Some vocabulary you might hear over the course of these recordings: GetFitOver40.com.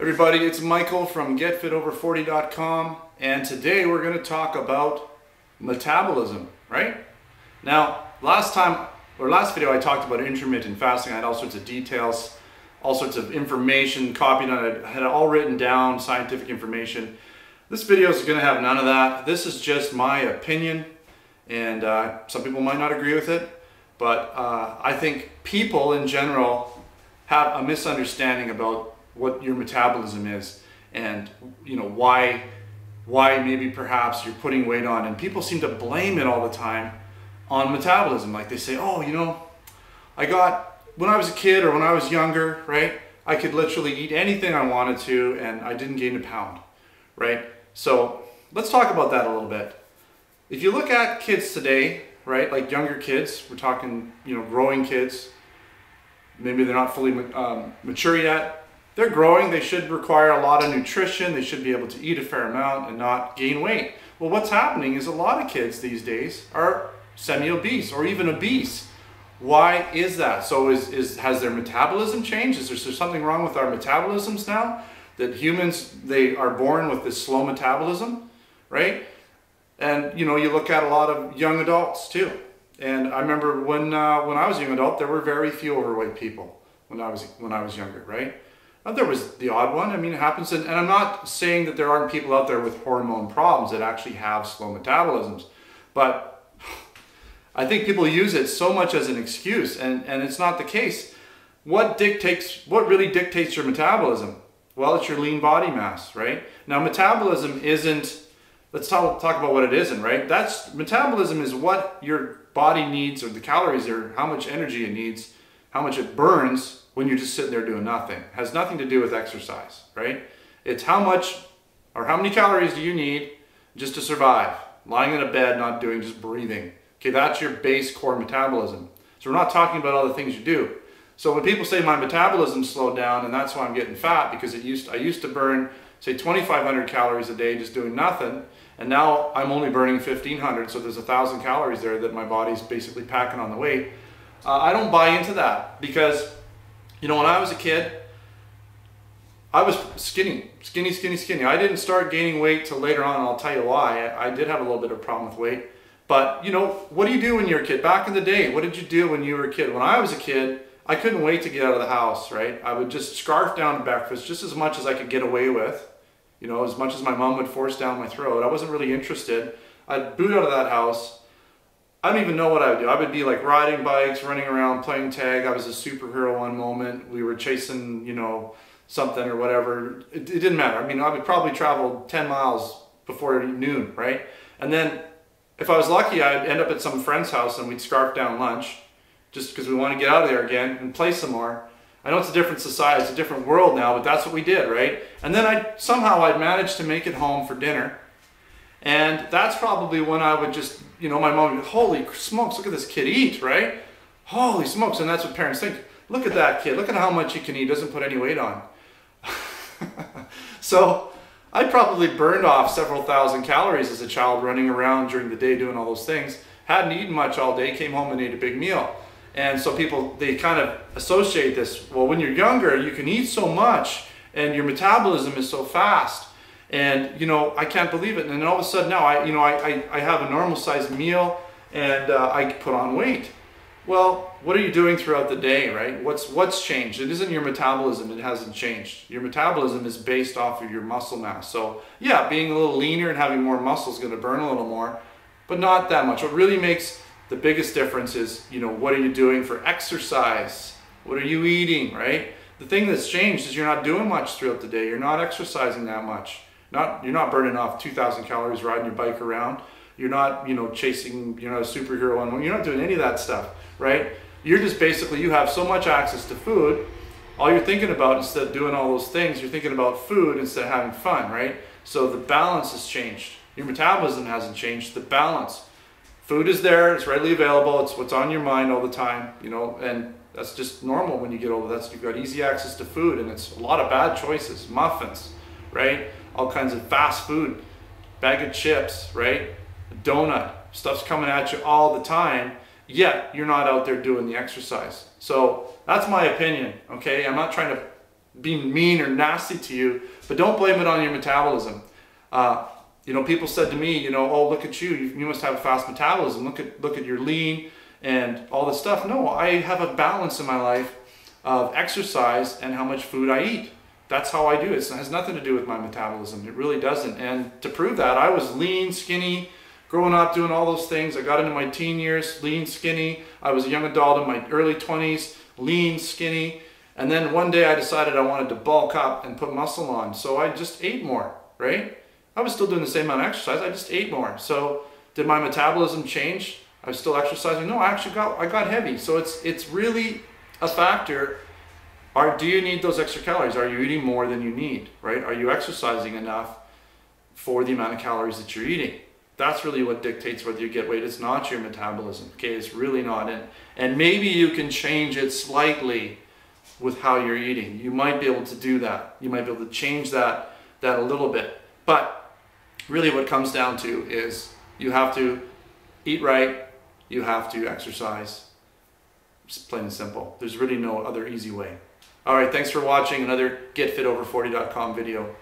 Everybody, it's Michael from GetFitOver40.com, and today we're going to talk about metabolism, right? Now, last video I talked about intermittent fasting. I had all sorts of details, all sorts of information copied on it. I had it all written down, scientific information. This video is going to have none of that. This is just my opinion, and some people might not agree with it, but I think people in general have a misunderstanding about what your metabolism is, and you know why maybe perhaps you're putting weight on, and people seem to blame it all the time on metabolism. Like they say, oh, you know, when I was a kid or when I was younger, right, I could literally eat anything I wanted to and I didn't gain a pound, right? So let's talk about that a little bit. If you look at kids today, right, like younger kids, we're talking, you know, growing kids, maybe they're not fully mature yet. They're growing, they should require a lot of nutrition, they should be able to eat a fair amount and not gain weight. Well, what's happening is a lot of kids these days are semi-obese or even obese. Why is that? So has their metabolism changed? Is there something wrong with our metabolisms now? That humans, they are born with this slow metabolism, right? And you know, you look at a lot of young adults too. And I remember when I was a young adult, there were very few overweight people when I was younger, right? There was the odd one. I mean, it happens, and I'm not saying that there aren't people out there with hormone problems that actually have slow metabolisms, but I think people use it so much as an excuse, and it's not the case. What really dictates your metabolism? Well, it's your lean body mass, right? Now, metabolism isn't, let's talk about what it isn't, right? Metabolism is what your body needs, or the calories, or how much energy it needs, how much it burns, when you're just sitting there doing nothing. It has nothing to do with exercise, right? It's how much or how many calories do you need just to survive, lying in a bed, not doing, just breathing. Okay, that's your base core metabolism. So we're not talking about all the things you do. So when people say my metabolism slowed down and that's why I'm getting fat, because I used to burn, say, 2,500 calories a day just doing nothing, and now I'm only burning 1,500, so there's 1,000 calories there that my body's basically packing on the weight. I don't buy into that, because you know, when I was a kid, I was skinny, skinny, skinny, skinny. I didn't start gaining weight till later on, and I'll tell you why. I did have a little bit of problem with weight. But, you know, what do you do when you're a kid? Back in the day, what did you do when you were a kid? When I was a kid, I couldn't wait to get out of the house, right? I would just scarf down breakfast just as much as I could get away with, you know, as much as my mom would force down my throat. I wasn't really interested. I'd boot out of that house. I don't even know what I would do. I would be like riding bikes, running around, playing tag. I was a superhero one moment. We were chasing, you know, something or whatever. It didn't matter. I mean, I would probably travel 10 miles before noon, right? And then if I was lucky, I'd end up at some friend's house and we'd scarf down lunch just because we want to get out of there again and play some more. I know it's a different society, it's a different world now, but that's what we did, right? And then somehow I'd manage to make it home for dinner. And that's probably when I would just, you know, my mom would, holy smokes, look at this kid eat, right? Holy smokes. And that's what parents think. Look at that kid. Look at how much he can eat. Doesn't put any weight on. So I probably burned off several thousand calories as a child running around during the day doing all those things. Hadn't eaten much all day, came home and ate a big meal. And so people, they kind of associate this. Well, when you're younger, you can eat so much and your metabolism is so fast. And, you know, I can't believe it. And then all of a sudden now, I have a normal sized meal and I put on weight. Well, what are you doing throughout the day, right? What's changed? It isn't your metabolism. It hasn't changed. Your metabolism is based off of your muscle mass. So yeah, being a little leaner and having more muscle is going to burn a little more, but not that much. What really makes the biggest difference is, you know, what are you doing for exercise? What are you eating, right? The thing that's changed is you're not doing much throughout the day. You're not exercising that much. You're not burning off 2,000 calories riding your bike around. You're not, you know, chasing, you know, a superhero on one. You're not doing any of that stuff, right? You're just basically, you have so much access to food. All you're thinking about, instead of doing all those things, you're thinking about food instead of having fun, right? So the balance has changed. Your metabolism hasn't changed. The balance. Food is there. It's readily available. It's what's on your mind all the time, you know, and that's just normal when you get older. You've got easy access to food, and it's a lot of bad choices. Muffins, right? All kinds of fast food, bag of chips, right? A donut, stuff's coming at you all the time, yet you're not out there doing the exercise. So that's my opinion, okay? I'm not trying to being mean or nasty to you, but don't blame it on your metabolism. You know, people said to me, you know, oh, look at you, you must have a fast metabolism, look at your lean and all this stuff. No, I have a balance in my life of exercise and how much food I eat. That's how I do it. It has nothing to do with my metabolism. It really doesn't. And to prove that, I was lean, skinny, growing up, doing all those things. I got into my teen years, lean, skinny. I was a young adult in my early 20s, lean, skinny. And then one day I decided I wanted to bulk up and put muscle on. So I just ate more, right? I was still doing the same amount of exercise. I just ate more. So did my metabolism change? I was still exercising. No, I actually got heavy. So it's really a factor. Do you need those extra calories? Are you eating more than you need, right? Are you exercising enough for the amount of calories that you're eating? That's really what dictates whether you get weight. It's not your metabolism, okay? It's really not. And maybe you can change it slightly with how you're eating. You might be able to do that. You might be able to change that a little bit. But really what it comes down to is you have to eat right, you have to exercise, just plain and simple. There's really no other easy way. All right, thanks for watching another GetFitOver40.com video.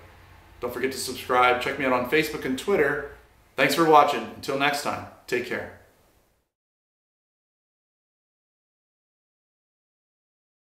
Don't forget to subscribe. Check me out on Facebook and Twitter. Thanks for watching. Until next time, take care.